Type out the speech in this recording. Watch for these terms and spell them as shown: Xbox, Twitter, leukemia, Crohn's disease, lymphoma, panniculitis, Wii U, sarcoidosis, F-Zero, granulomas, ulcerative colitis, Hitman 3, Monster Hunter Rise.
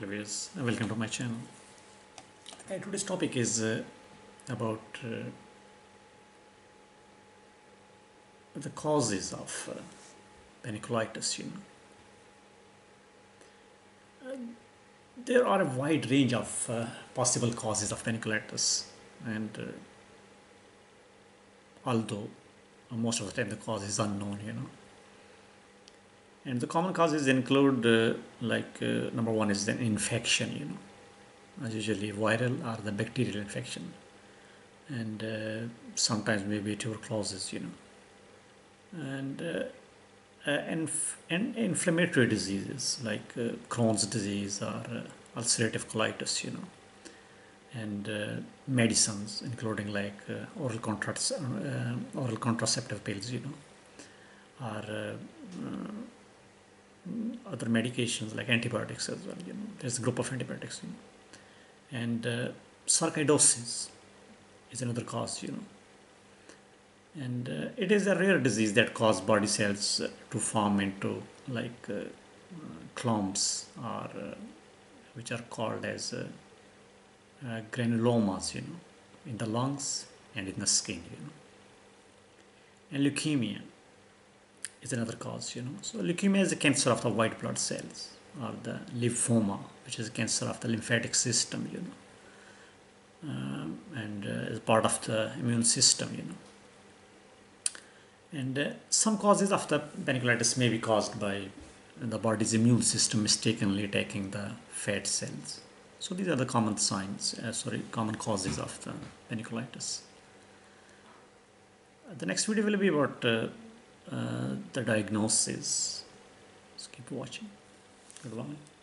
Hello guys, welcome to my channel. Today's topic is about the causes of panniculitis. There are a wide range of possible causes of panniculitis, and although most of the time the cause is unknown, And the common causes include number one is the infection, as usually viral or the bacterial infection, and sometimes maybe tuberculosis, and inflammatory diseases like Crohn's disease or ulcerative colitis, and medicines including like oral contraceptive pills, or other medications like antibiotics as well. There's a group of antibiotics, and sarcoidosis is another cause, and it is a rare disease that causes body cells to form into like clumps, or which are called as granulomas, in the lungs and in the skin, and leukemia is another cause, So leukemia is a cancer of the white blood cells, or the lymphoma, which is a cancer of the lymphatic system, and is part of the immune system, And some causes of the panniculitis may be caused by the body's immune system mistakenly attacking the fat cells. So these are the common signs, common causes of the panniculitis. The next video will be about the diagnosis. So keep watching. Goodbye.